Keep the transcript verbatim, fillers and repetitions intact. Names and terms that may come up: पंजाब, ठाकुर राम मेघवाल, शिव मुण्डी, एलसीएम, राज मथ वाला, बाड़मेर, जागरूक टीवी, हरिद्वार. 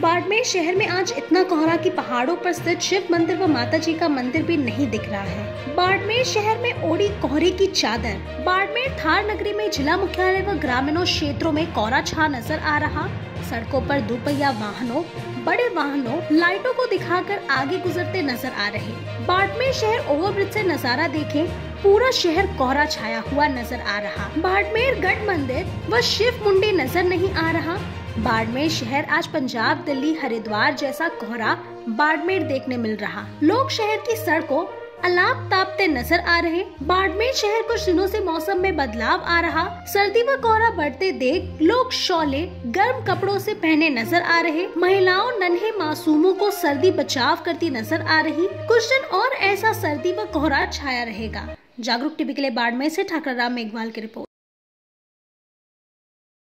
बाड़मेर शहर में आज इतना कोहरा कि पहाड़ों पर स्थित शिव मंदिर व माता जी का मंदिर भी नहीं दिख रहा है। बाड़मेर शहर में ओढ़ी कोहरे की चादर। बाड़मेर थार नगरी में जिला मुख्यालय व ग्रामीणों क्षेत्रों में कोहरा छा नजर आ रहा। सड़कों पर दोपहिया वाहनों, बड़े वाहनों लाइटों को दिखाकर आगे गुजरते नजर आ रहे। बाड़मेर शहर ओवरब्रिज से नजारा देखें, पूरा शहर कोहरा छाया हुआ नजर आ रहा। बाड़मेर गढ़ मंदिर व शिव मुंडी नजर नहीं आ रहा। बाड़मेर शहर आज पंजाब, दिल्ली, हरिद्वार जैसा कोहरा बाड़मेर देखने मिल रहा। लोग शहर की सड़कों अलाप तापते नजर आ रहे। बाड़मेर शहर कुछ दिनों से मौसम में बदलाव आ रहा। सर्दी व कोहरा बढ़ते देख लोग शॉले गर्म कपड़ों से पहने नजर आ रहे। महिलाओं, नन्हे मासूमों को सर्दी बचाव करती नजर आ रही। कुछ दिन और ऐसा सर्दी व कोहरा छाया रहेगा। जागरूक टीवी के लिए बाड़मेर से ठाकुर राम मेघवाल की रिपोर्ट।